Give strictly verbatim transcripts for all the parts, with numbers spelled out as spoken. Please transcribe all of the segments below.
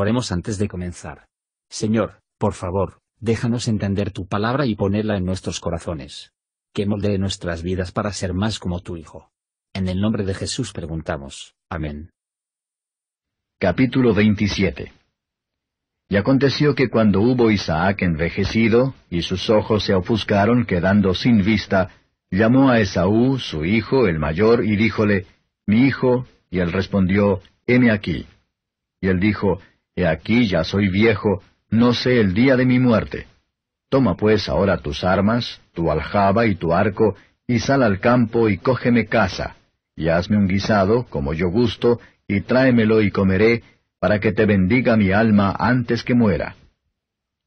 Oremos antes de comenzar. Señor, por favor, déjanos entender tu palabra y ponerla en nuestros corazones. Que moldee nuestras vidas para ser más como tu Hijo. En el nombre de Jesús preguntamos. Amén. Capítulo veintisiete. Y aconteció que cuando hubo Isaac envejecido, y sus ojos se ofuscaron quedando sin vista, llamó a Esaú, su hijo, el mayor, y díjole, «Mi hijo», y él respondió, «Heme aquí». Y él dijo, «He aquí ya soy viejo, no sé el día de mi muerte. Toma pues ahora tus armas, tu aljaba y tu arco, y sal al campo y cógeme caza, y hazme un guisado, como yo gusto, y tráemelo y comeré, para que te bendiga mi alma antes que muera».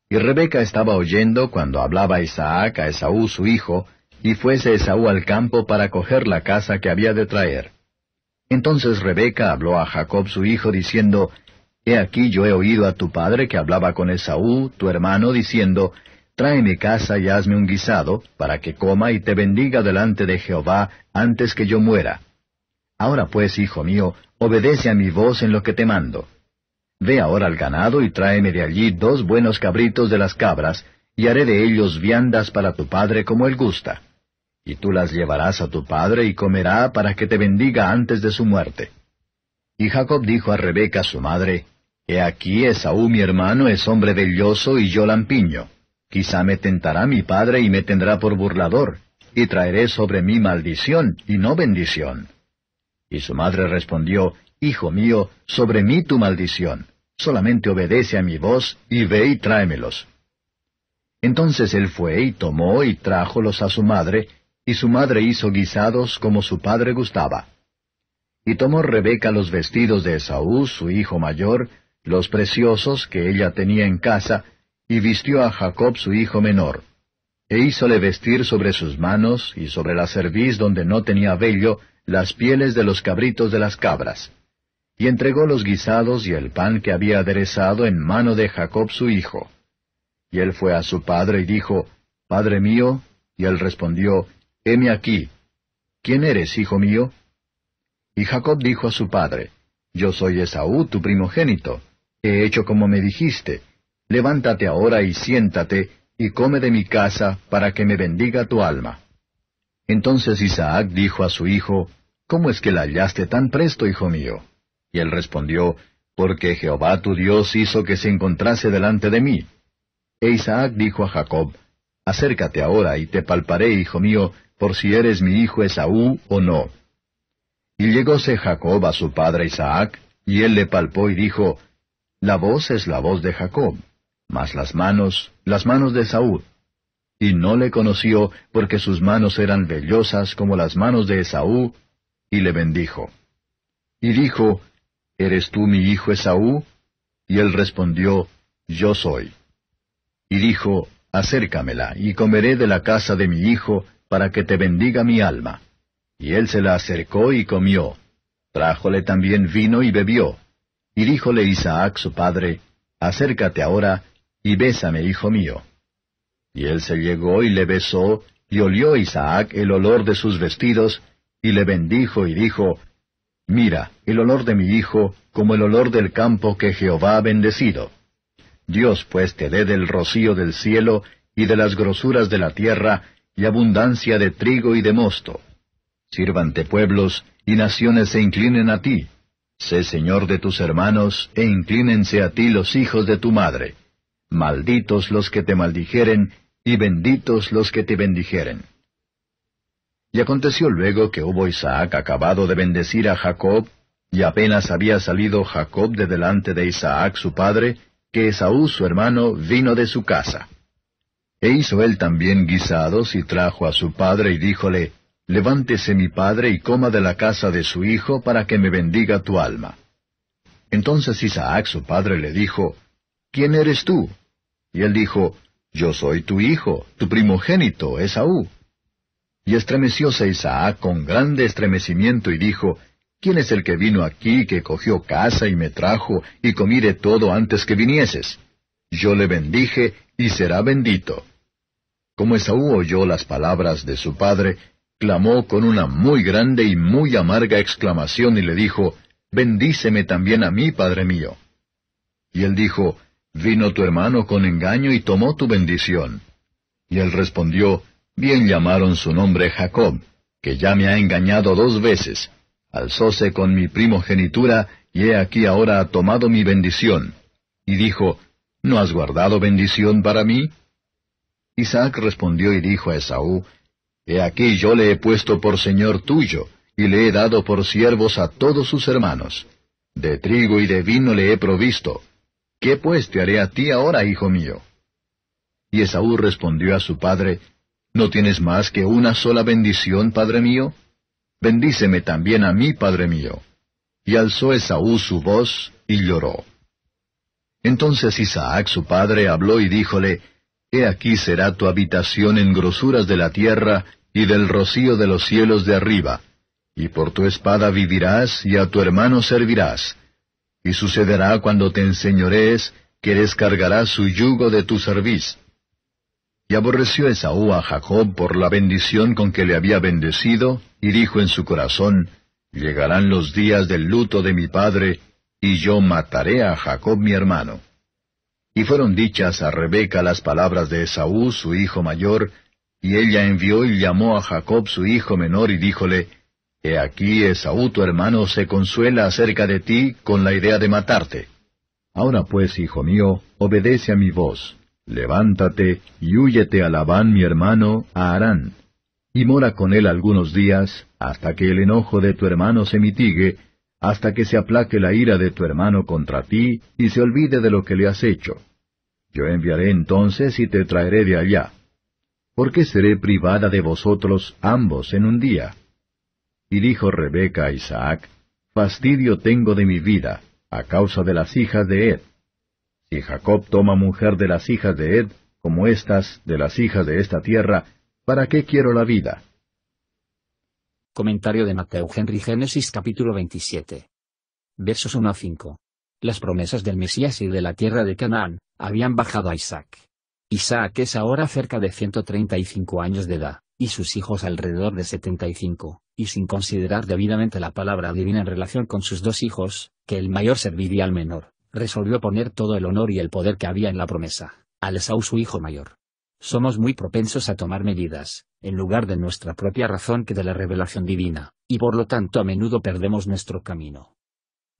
Y Rebeca estaba oyendo cuando hablaba Isaac a Esaú su hijo, y fuese Esaú al campo para coger la caza que había de traer. Entonces Rebeca habló a Jacob su hijo, diciendo, «He aquí yo he oído a tu padre que hablaba con Esaú, tu hermano, diciendo, tráeme caza y hazme un guisado, para que coma y te bendiga delante de Jehová antes que yo muera. Ahora pues, hijo mío, obedece a mi voz en lo que te mando. Ve ahora al ganado y tráeme de allí dos buenos cabritos de las cabras, y haré de ellos viandas para tu padre como él gusta. Y tú las llevarás a tu padre y comerá para que te bendiga antes de su muerte». Y Jacob dijo a Rebeca su madre, «He aquí Esaú mi hermano es hombre velloso y yo lampiño. Quizá me tentará mi padre y me tendrá por burlador, y traeré sobre mí maldición y no bendición». Y su madre respondió, «Hijo mío, sobre mí tu maldición. Solamente obedece a mi voz, y ve y tráemelos». Entonces él fue y tomó y trájolos a su madre, y su madre hizo guisados como su padre gustaba. Y tomó Rebeca los vestidos de Esaú, su hijo mayor, los preciosos que ella tenía en casa, y vistió a Jacob su hijo menor. E hízole vestir sobre sus manos y sobre la cerviz donde no tenía vello, las pieles de los cabritos de las cabras. Y entregó los guisados y el pan que había aderezado en mano de Jacob su hijo. Y él fue a su padre y dijo, «Padre mío», y él respondió, «Heme aquí». «¿Quién eres, hijo mío?» Y Jacob dijo a su padre, «Yo soy Esaú, tu primogénito. He hecho como me dijiste. Levántate ahora y siéntate, y come de mi casa, para que me bendiga tu alma». Entonces Isaac dijo a su hijo, «¿Cómo es que la hallaste tan presto, hijo mío?» Y él respondió, «Porque Jehová tu Dios hizo que se encontrase delante de mí». E Isaac dijo a Jacob, «Acércate ahora y te palparé, hijo mío, por si eres mi hijo Esaú o no». Y llegóse Jacob a su padre Isaac, y él le palpó y dijo, «La voz es la voz de Jacob, mas las manos, las manos de Esaú». Y no le conoció, porque sus manos eran vellosas como las manos de Esaú, y le bendijo. Y dijo, «¿Eres tú mi hijo Esaú?» Y él respondió, «Yo soy». Y dijo, «Acércamela, y comeré de la casa de mi hijo, para que te bendiga mi alma». Y él se la acercó y comió. Trájole también vino y bebió. Y díjole Isaac su padre, «Acércate ahora, y bésame, hijo mío». Y él se llegó y le besó, y olió Isaac el olor de sus vestidos, y le bendijo y dijo, «Mira, el olor de mi hijo, como el olor del campo que Jehová ha bendecido. Dios pues te dé del rocío del cielo, y de las grosuras de la tierra, y abundancia de trigo y de mosto. Sírvante pueblos, y naciones se inclinen a ti. Sé señor de tus hermanos, e inclínense a ti los hijos de tu madre. Malditos los que te maldijeren, y benditos los que te bendijeren». Y aconteció luego que hubo Isaac acabado de bendecir a Jacob, y apenas había salido Jacob de delante de Isaac su padre, que Esaú su hermano vino de su casa. E hizo él también guisados, y trajo a su padre, y díjole, «Levántese mi padre, y coma de la casa de su hijo, para que me bendiga tu alma». Entonces Isaac su padre le dijo, «¿Quién eres tú?» Y él dijo, «Yo soy tu hijo, tu primogénito, Esaú». Y estremecióse Isaac con grande estremecimiento y dijo, «¿Quién es el que vino aquí, que cogió casa y me trajo, y comí de todo antes que vinieses? Yo le bendije, y será bendito». Como Esaú oyó las palabras de su padre, clamó con una muy grande y muy amarga exclamación y le dijo, «Bendíceme también a mí, padre mío». Y él dijo, «Vino tu hermano con engaño y tomó tu bendición». Y él respondió, «Bien llamaron su nombre Jacob, que ya me ha engañado dos veces. Alzóse con mi primogenitura, y he aquí ahora ha tomado mi bendición». Y dijo, «¿No has guardado bendición para mí?». Isaac respondió y dijo a Esaú, «He aquí yo le he puesto por señor tuyo, y le he dado por siervos a todos sus hermanos. De trigo y de vino le he provisto. ¿Qué pues te haré a ti ahora, hijo mío?». Y Esaú respondió a su padre, «¿No tienes más que una sola bendición, padre mío? Bendíceme también a mí, padre mío». Y alzó Esaú su voz, y lloró. Entonces Isaac su padre habló y díjole, «He aquí será tu habitación en grosuras de la tierra, y del rocío de los cielos de arriba. Y por tu espada vivirás, y a tu hermano servirás. Y sucederá cuando te enseñorees, que descargarás su yugo de tu cerviz». Y aborreció Esaú a Jacob por la bendición con que le había bendecido, y dijo en su corazón, «Llegarán los días del luto de mi padre, y yo mataré a Jacob mi hermano». Y fueron dichas a Rebeca las palabras de Esaú, su hijo mayor, y ella envió y llamó a Jacob su hijo menor y díjole, «He aquí Esaú tu hermano se consuela acerca de ti con la idea de matarte. Ahora pues, hijo mío, obedece a mi voz, levántate y húyete a Labán mi hermano, a Harán, y mora con él algunos días, hasta que el enojo de tu hermano se mitigue, hasta que se aplaque la ira de tu hermano contra ti, y se olvide de lo que le has hecho. Yo enviaré entonces y te traeré de allá. Porque seré privada de vosotros ambos en un día». Y dijo Rebeca a Isaac, «Fastidio tengo de mi vida, a causa de las hijas de Ed. Si Jacob toma mujer de las hijas de Ed, como estas de las hijas de esta tierra, ¿para qué quiero la vida?». Comentario de Mateo Henry. Génesis capítulo veintisiete. Versos uno a cinco. Las promesas del Mesías y de la tierra de Canaán habían bajado a Isaac. Isaac es ahora cerca de ciento treinta y cinco años de edad, y sus hijos alrededor de setenta y cinco, y sin considerar debidamente la palabra divina en relación con sus dos hijos, que el mayor serviría al menor, resolvió poner todo el honor y el poder que había en la promesa, a Esaú su hijo mayor. Somos muy propensos a tomar medidas, en lugar de nuestra propia razón que de la revelación divina, y por lo tanto a menudo perdemos nuestro camino.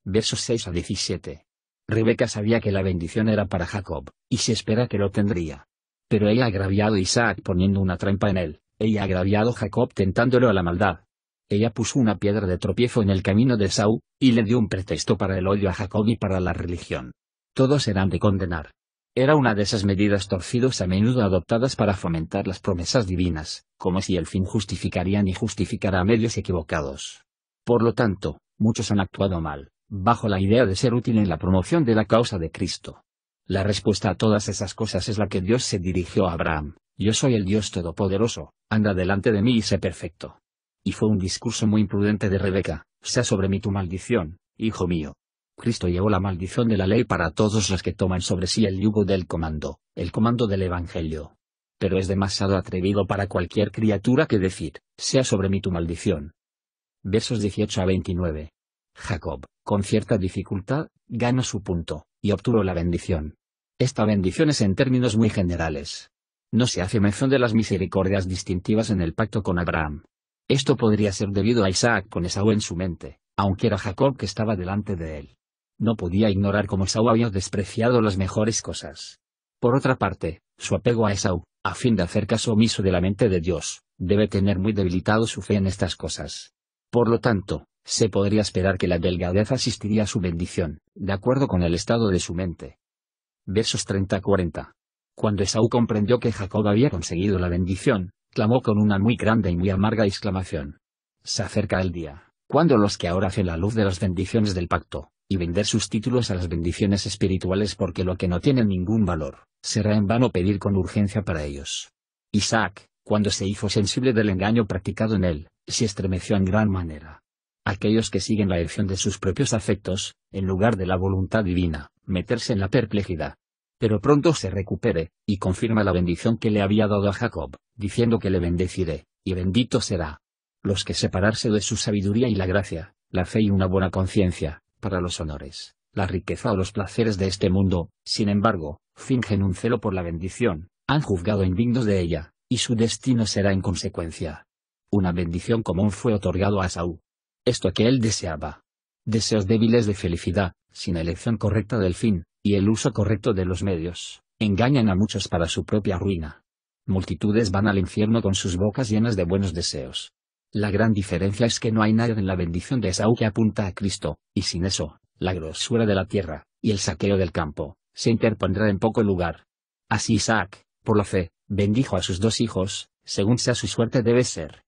Versos seis a diecisiete. Rebeca sabía que la bendición era para Jacob, y se espera que lo tendría. Pero ella ha agraviado a Isaac poniendo una trampa en él, ella ha agraviado a Jacob tentándolo a la maldad. Ella puso una piedra de tropiezo en el camino de Esaú, y le dio un pretexto para el odio a Jacob y para la religión. Todos eran de condenar. Era una de esas medidas torcidas a menudo adoptadas para fomentar las promesas divinas, como si el fin justificaría ni justificara a medios equivocados. Por lo tanto, muchos han actuado mal, bajo la idea de ser útil en la promoción de la causa de Cristo. La respuesta a todas esas cosas es la que Dios se dirigió a Abraham, «Yo soy el Dios Todopoderoso, anda delante de mí y sé perfecto». Y fue un discurso muy imprudente de Rebeca, «Sea sobre mí tu maldición, hijo mío». Cristo llevó la maldición de la ley para todos los que toman sobre sí el yugo del comando, el comando del Evangelio. Pero es demasiado atrevido para cualquier criatura que decir, «Sea sobre mí tu maldición». Versos dieciocho a veintinueve. Jacob, con cierta dificultad, ganó su punto, y obtuvo la bendición. Esta bendición es en términos muy generales. No se hace mención de las misericordias distintivas en el pacto con Abraham. Esto podría ser debido a Isaac con Esaú en su mente, aunque era Jacob que estaba delante de él. No podía ignorar cómo Esaú había despreciado las mejores cosas. Por otra parte, su apego a Esaú, a fin de hacer caso omiso de la mente de Dios, debe tener muy debilitado su fe en estas cosas. Por lo tanto, se podría esperar que la delgadez asistiría a su bendición, de acuerdo con el estado de su mente. Versos treinta a cuarenta. Cuando Esaú comprendió que Jacob había conseguido la bendición, clamó con una muy grande y muy amarga exclamación. Se acerca el día, cuando los que ahora hacen la luz de las bendiciones del pacto, y vender sus títulos a las bendiciones espirituales porque lo que no tiene ningún valor, será en vano pedir con urgencia para ellos. Isaac, cuando se hizo sensible del engaño practicado en él, se estremeció en gran manera. Aquellos que siguen la elección de sus propios afectos, en lugar de la voluntad divina, meterse en la perplejidad. Pero pronto se recupere, y confirma la bendición que le había dado a Jacob, diciendo que le bendeciré, y bendito será. Los que separarse de su sabiduría y la gracia, la fe y una buena conciencia, para los honores, la riqueza o los placeres de este mundo, sin embargo, fingen un celo por la bendición, han juzgado indignos de ella, y su destino será en consecuencia. Una bendición común fue otorgado a Esaú. Esto que él deseaba. Deseos débiles de felicidad, sin elección correcta del fin, y el uso correcto de los medios, engañan a muchos para su propia ruina. Multitudes van al infierno con sus bocas llenas de buenos deseos. La gran diferencia es que no hay nada en la bendición de Esaú que apunta a Cristo, y sin eso, la grosura de la tierra, y el saqueo del campo, se interpondrá en poco lugar. Así Isaac, por la fe, bendijo a sus dos hijos, según sea su suerte debe ser.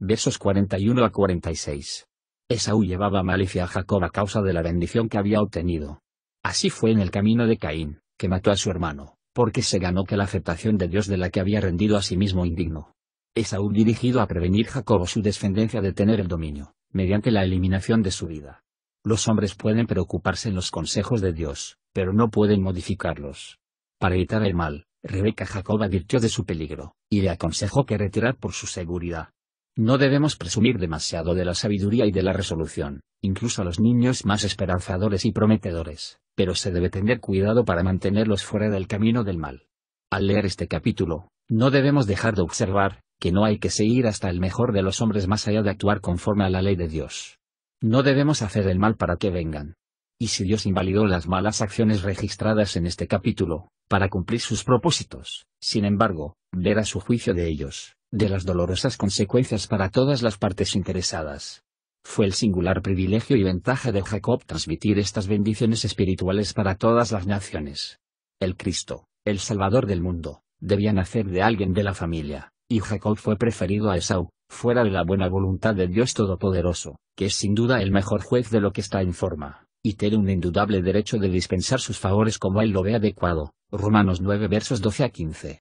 Versos cuarenta y uno a cuarenta y seis. Esaú llevaba malicia a Jacob a causa de la bendición que había obtenido. Así fue en el camino de Caín, que mató a su hermano, porque se ganó que la aceptación de Dios de la que había rendido a sí mismo indigno. Esaú dirigido a prevenir Jacob o su descendencia de tener el dominio, mediante la eliminación de su vida. Los hombres pueden preocuparse en los consejos de Dios, pero no pueden modificarlos. Para evitar el mal, Rebeca Jacob advirtió de su peligro, y le aconsejó que retirar por su seguridad. No debemos presumir demasiado de la sabiduría y de la resolución, incluso a los niños más esperanzadores y prometedores, pero se debe tener cuidado para mantenerlos fuera del camino del mal. Al leer este capítulo, no debemos dejar de observar, que no hay que seguir hasta el mejor de los hombres más allá de actuar conforme a la ley de Dios. No debemos hacer el mal para que vengan. Y si Dios invalidó las malas acciones registradas en este capítulo, para cumplir sus propósitos, sin embargo, verá su juicio de ellos, de las dolorosas consecuencias para todas las partes interesadas. Fue el singular privilegio y ventaja de Jacob transmitir estas bendiciones espirituales para todas las naciones. El Cristo, el Salvador del mundo, debía nacer de alguien de la familia, y Jacob fue preferido a Esaú, fuera de la buena voluntad de Dios Todopoderoso, que es sin duda el mejor juez de lo que está en forma, y tiene un indudable derecho de dispensar sus favores como él lo ve adecuado. Romanos nueve versos doce a quince.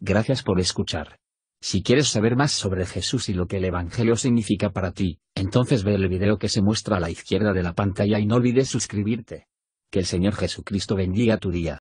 Gracias por escuchar. Si quieres saber más sobre Jesús y lo que el Evangelio significa para ti, entonces ve el video que se muestra a la izquierda de la pantalla y no olvides suscribirte. Que el Señor Jesucristo bendiga tu día.